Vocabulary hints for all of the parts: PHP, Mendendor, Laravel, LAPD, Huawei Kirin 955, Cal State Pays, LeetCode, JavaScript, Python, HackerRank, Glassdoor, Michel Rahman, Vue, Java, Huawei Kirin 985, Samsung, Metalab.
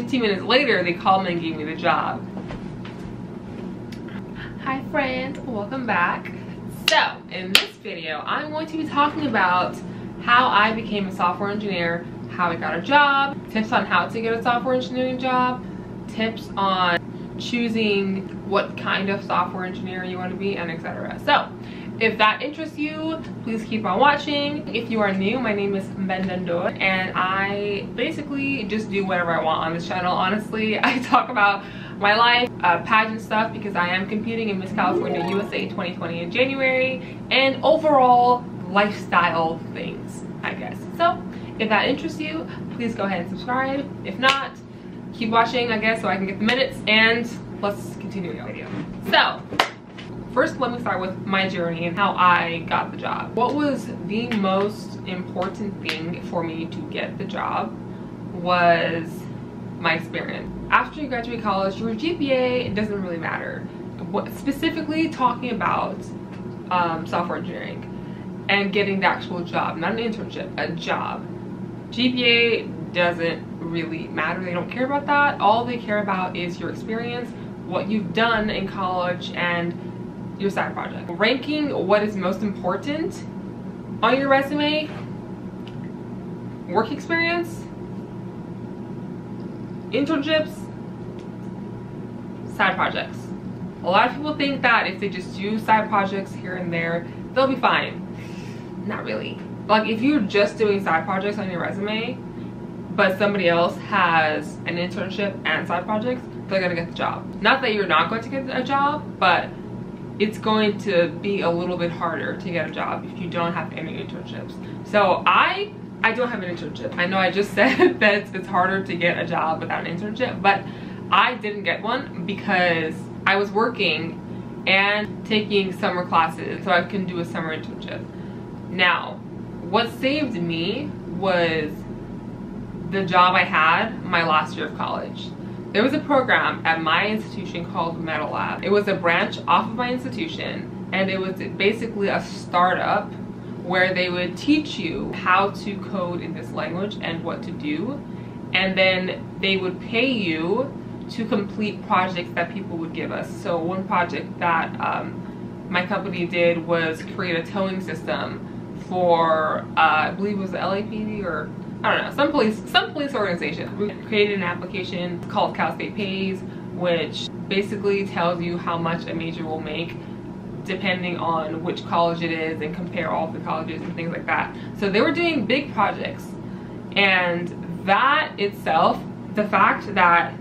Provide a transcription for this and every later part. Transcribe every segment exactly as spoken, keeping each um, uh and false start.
fifteen minutes later, they called me and gave me the job. Hi friends, welcome back. So in this video, I'm going to be talking about how I became a software engineer, how I got a job, tips on how to get a software engineering job, tips on choosing what kind of software engineer you want to be, and et cetera. So if that interests you, please keep on watching. If you are new, my name is Mendendor, and I basically just do whatever I want on this channel. Honestly, I talk about my life, uh, pageant stuff, because I am competing in Miss California U S A twenty twenty in January, and overall lifestyle things, I guess. So if that interests you, please go ahead and subscribe. If not, keep watching, I guess, so I can get the minutes, and let's continue the video. So first, let me start with my journey and how I got the job. What was the most important thing for me to get the job was my experience. After you graduate college, your G P A, it doesn't really matter. What, specifically talking about um, software engineering and getting the actual job, not an internship, a job. G P A doesn't really matter. They don't care about that. All they care about is your experience, what you've done in college, and your side project. Ranking what is most important on your resume: work experience, internships, side projects. A lot of people think that if they just do side projects here and there, they'll be fine. Not really. Like, if you're just doing side projects on your resume, but somebody else has an internship and side projects, they're gonna get the job. Not that you're not going to get a job, but it's going to be a little bit harder to get a job if you don't have any internships. So I I don't have an internship. I know I just said that it's harder to get a job without an internship, but I didn't get one because I was working and taking summer classes, so I couldn't do a summer internship. Now, what saved me was the job I had my last year of college. There was a program at my institution called Metalab. It was a branch off of my institution, and it was basically a startup where they would teach you how to code in this language and what to do, and then they would pay you to complete projects that people would give us. So one project that um, my company did was create a towing system for, uh, I believe it was the L A P D, or I don't know, some police, some police organization. We created an application called Cal State Pays, which basically tells you how much a major will make depending on which college it is, and compare all the colleges and things like that. So they were doing big projects, and that itself, the fact that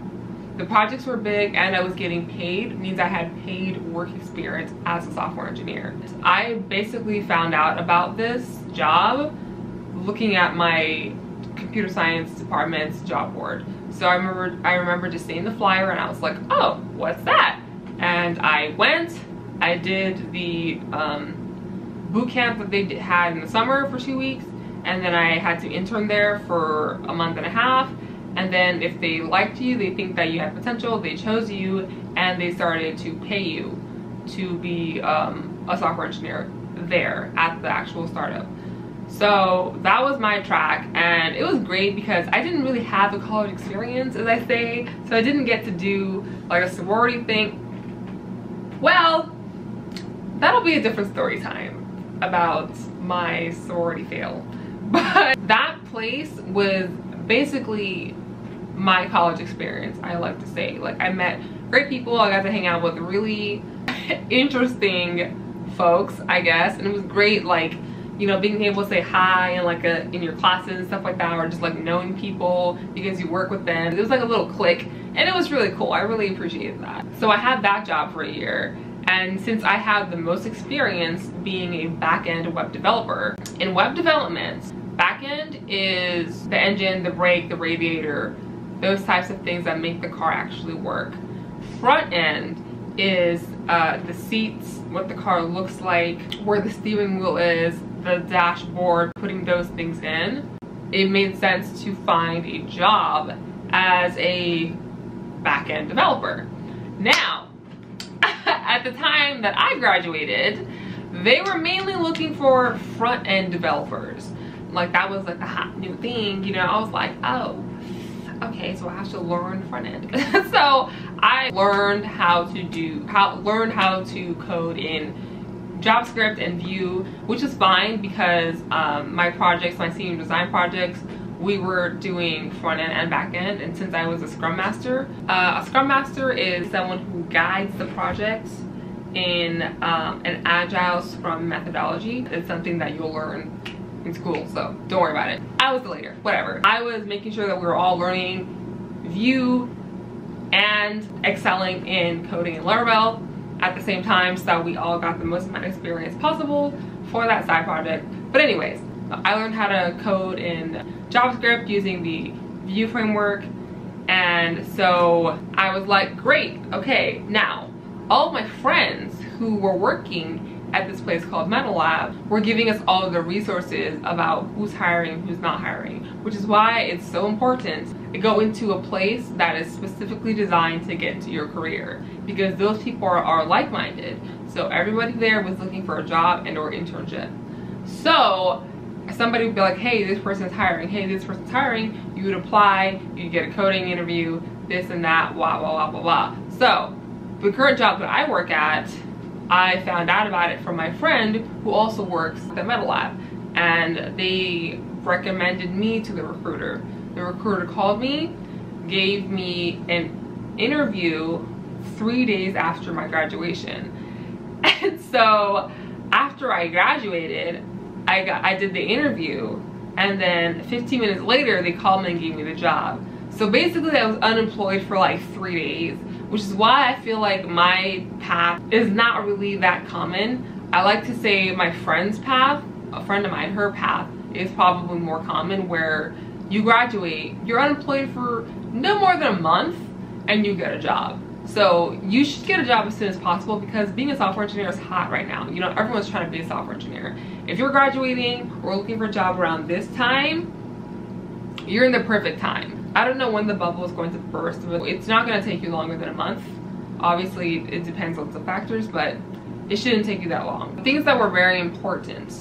the projects were big and I was getting paid, means I had paid work experience as a software engineer. I basically found out about this job looking at my computer science department's job board. So I remember, I remember just seeing the flyer, and I was like, oh, what's that? And I went, I did the um, boot camp that they did, had in the summer for two weeks, and then I had to intern there for a month and a half. And then if they liked you, they think that you had potential, they chose you, and they started to pay you to be um, a software engineer there at the actual startup. So that was my track, and it was great because I didn't really have a college experience, as I say, so I didn't get to do like a sorority thing. Well, that'll be a different story time about my sorority fail. But that place was basically my college experience, I like to say. Like, I met great people, I got to hang out with really interesting folks, I guess, and it was great, like, you know, being able to say hi and like a, in your classes and stuff like that, or just like knowing people because you work with them. It was like a little clique, and it was really cool. I really appreciated that. So I had that job for a year, and since I had the most experience being a back-end web developer, in web development, back-end is the engine, the brake, the radiator, those types of things that make the car actually work. Front-end is uh, the seats, what the car looks like, where the steering wheel is, the dashboard, putting those things in. It made sense to find a job as a back-end developer. Now, at the time that I graduated, they were mainly looking for front-end developers. Like, that was like the hot new thing, you know. I was like, oh, okay, so I have to learn front end. So I learned how to do, how learned how to code in JavaScript and Vue, which is fine because um, my projects, my senior design projects, we were doing front end and back end. And since I was a Scrum Master, uh, a Scrum Master is someone who guides the project in um, an agile Scrum methodology. It's something that you'll learn in school, so don't worry about it. I was the leader, whatever. I was making sure that we were all learning Vue and excelling in coding in Laravel at the same time so that we all got the most amount of experience possible for that side project. But anyways, I learned how to code in JavaScript using the Vue framework, and so I was like, great, okay, now all of my friends who were working at this place called Metalab were giving us all of the resources about who's hiring, who's not hiring, which is why it's so important to go into a place that is specifically designed to get into your career, because those people are, are like-minded. So everybody there was looking for a job and or internship. So somebody would be like, hey, this person's hiring, hey, this person's hiring, you would apply, you'd get a coding interview, this and that, blah, blah, blah, blah, blah. So the current job that I work at, I found out about it from my friend who also works at the Metalab, and they recommended me to the recruiter. The recruiter called me, gave me an interview three days after my graduation. And so after I graduated, I, got, I did the interview, and then fifteen minutes later they called me and gave me the job. So basically I was unemployed for like three days. Which is why I feel like my path is not really that common. I like to say my friend's path, a friend of mine, her path is probably more common, where you graduate, you're unemployed for no more than a month, and you get a job. So you should get a job as soon as possible, because being a software engineer is hot right now. You know, everyone's trying to be a software engineer. If you're graduating or looking for a job around this time, you're in the perfect time. I don't know when the bubble is going to burst, but it's not going to take you longer than a month. Obviously, it depends on some factors, but it shouldn't take you that long. Things that were very important,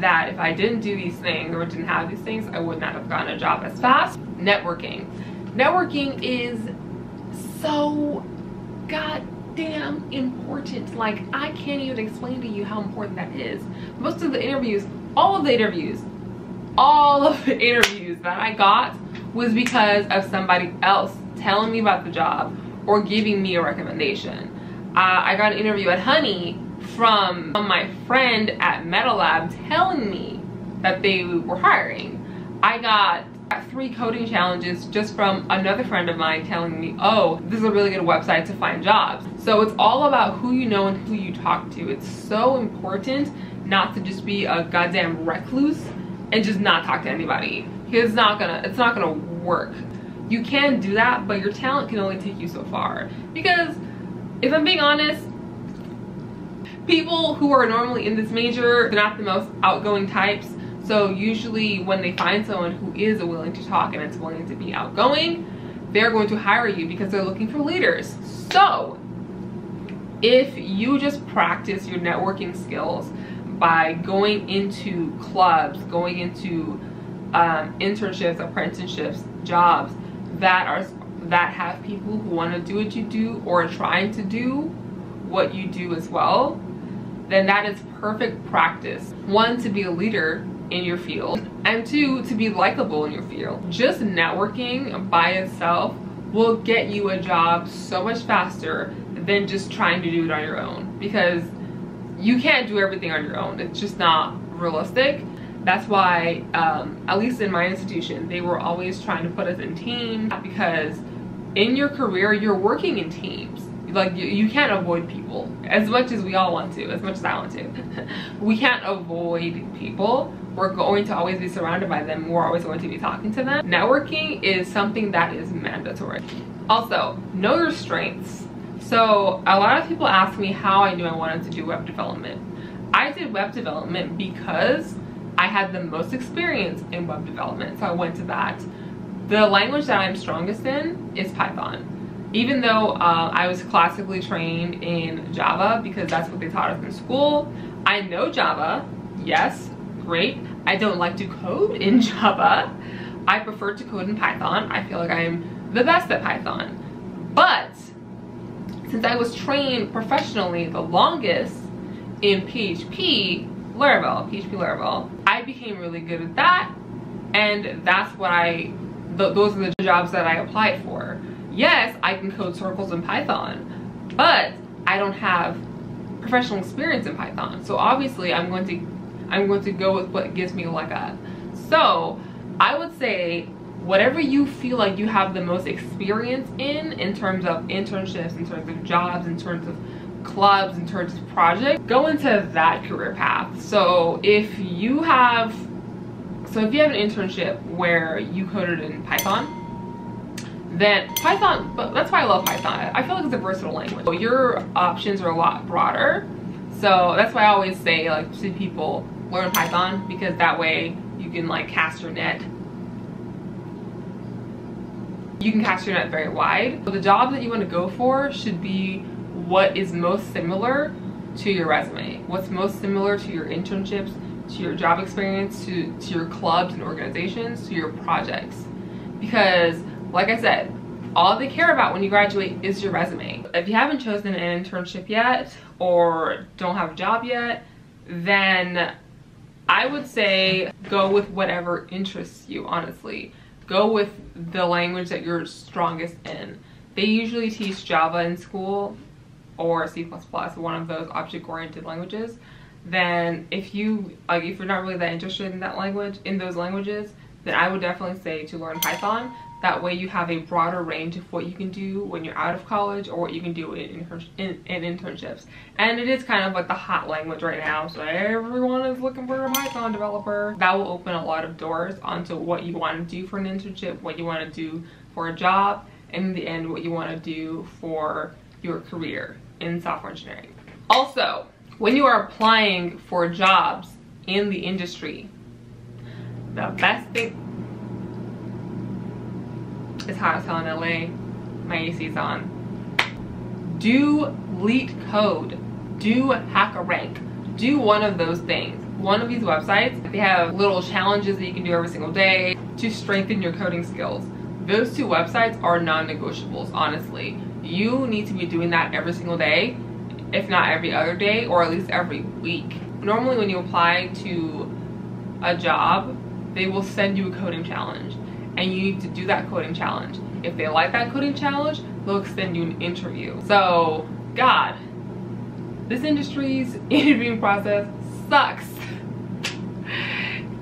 that if I didn't do these things or didn't have these things, I would not have gotten a job as fast. Networking. Networking is so goddamn important. Like, I can't even explain to you how important that is. Most of the interviews, all of the interviews, all of the interviews that I got was because of somebody else telling me about the job or giving me a recommendation. Uh, I got an interview at Honey from my friend at Metalab telling me that they were hiring. I got three coding challenges just from another friend of mine telling me, oh, this is a really good website to find jobs. So it's all about who you know and who you talk to. It's so important not to just be a goddamn recluse and just not talk to anybody. It's not gonna, it's not gonna work. You can do that, but your talent can only take you so far. Because if I'm being honest, people who are normally in this major, they're not the most outgoing types. So usually when they find someone who is willing to talk and is willing to be outgoing, they're going to hire you because they're looking for leaders. So if you just practice your networking skills by going into clubs, going into Um, internships, apprenticeships, jobs that are that have people who want to do what you do or are trying to do what you do as well, then that is perfect practice. One, to be a leader in your field, and two, to be likable in your field. Just networking by itself will get you a job so much faster than just trying to do it on your own, because you can't do everything on your own. It's just not realistic. That's why, um, at least in my institution, they were always trying to put us in teams, because in your career, you're working in teams. Like, you, you can't avoid people as much as we all want to, as much as I want to. We can't avoid people. We're going to always be surrounded by them. We're always going to be talking to them. Networking is something that is mandatory. Also, know your strengths. So a lot of people ask me how I knew I wanted to do web development. I did web development because I had the most experience in web development, so I went to that. The language that I'm strongest in is Python. Even though uh, I was classically trained in Java because that's what they taught us in school, I know Java, yes, great. I don't like to code in Java, I prefer to code in Python. I feel like I'm the best at Python. But since I was trained professionally the longest in P H P, Laravel, P H P Laravel, I became really good at that, and that's what I, th those are the jobs that I applied for. Yes, I can code circles in Python, but I don't have professional experience in Python. So obviously I'm going to, I'm going to go with what gives me like a, so I would say whatever you feel like you have the most experience in, in terms of internships, in terms of jobs, in terms of clubs, in terms of projects, go into that career path. So if you have, so if you have an internship where you coded in Python, then Python, but that's why I love Python. I feel like it's a versatile language. So your options are a lot broader. So that's why I always say, like, to people, learn Python, because that way you can like cast your net. You can cast your net very wide. So the job that you want to go for should be what is most similar to your resume, what's most similar to your internships, to your job experience, to, to your clubs and organizations, to your projects. Because like I said, all they care about when you graduate is your resume. If you haven't chosen an internship yet or don't have a job yet, then I would say go with whatever interests you, honestly. Go with the language that you're strongest in. They usually teach Java in school or C plus plus, one of those object-oriented languages. Then if you like, if you're not really that interested in that language, in those languages, then I would definitely say to learn Python. That way you have a broader range of what you can do when you're out of college, or what you can do in, in, in internships. And it is kind of like the hot language right now, so everyone is looking for a Python developer. That will open a lot of doors onto what you want to do for an internship, what you want to do for a job, and in the end what you want to do for your career in software engineering. Also, when you are applying for jobs in the industry, the best thing, it's hot as hell in L A, my A C's on. Do LeetCode, do HackerRank, do one of those things. One of these websites, they have little challenges that you can do every single day to strengthen your coding skills. Those two websites are non-negotiables, honestly. You need to be doing that every single day, if not every other day, or at least every week. Normally when you apply to a job, they will send you a coding challenge, and you need to do that coding challenge. If they like that coding challenge, they'll extend you an interview. So, God, this industry's interviewing process sucks.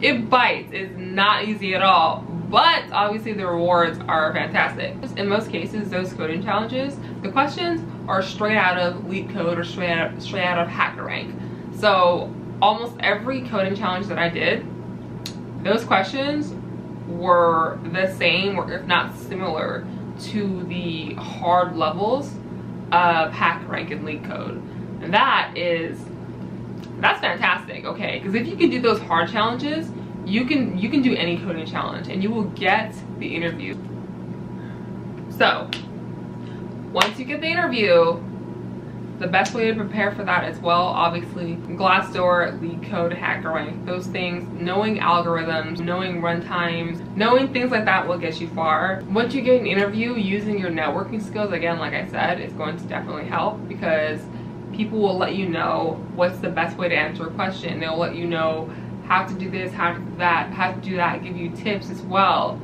It bites, it's not easy at all, but obviously the rewards are fantastic. In most cases, those coding challenges, the questions are straight out of LeetCode or straight out of, straight out of HackerRank. So almost every coding challenge that I did, those questions were the same, or if not similar, to the hard levels of HackerRank and LeetCode. And that is, that's fantastic, okay? Because if you can do those hard challenges, you can you can do any coding challenge and you will get the interview. So once you get the interview, the best way to prepare for that as well, obviously, Glassdoor, LeetCode, HackerRank, those things, knowing algorithms, knowing runtimes, knowing things like that will get you far. Once you get an interview, using your networking skills, again, like I said, is going to definitely help, because people will let you know what's the best way to answer a question. They'll let you know how to do this, how to do that, how to do that, give you tips as well.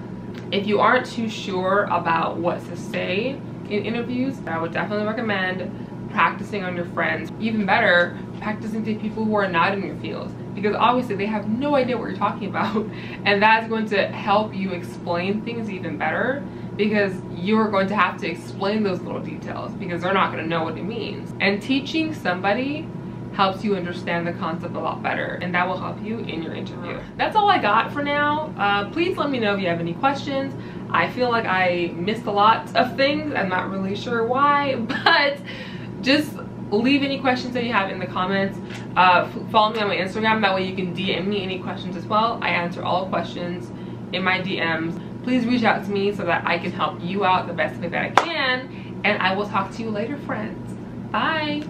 If you aren't too sure about what to say in interviews, I would definitely recommend practicing on your friends. Even better, practicing to people who are not in your field, because obviously they have no idea what you're talking about, and that's going to help you explain things even better, because you're going to have to explain those little details because they're not going to know what it means. And teaching somebody helps you understand the concept a lot better, and that will help you in your interview. That's all I got for now. Uh, please let me know if you have any questions. I feel like I missed a lot of things. I'm not really sure why, but just leave any questions that you have in the comments. Uh, follow me on my Instagram, that way you can D M me any questions as well. I answer all questions in my D Ms. Please reach out to me so that I can help you out the best way that I can, and I will talk to you later, friends. Bye!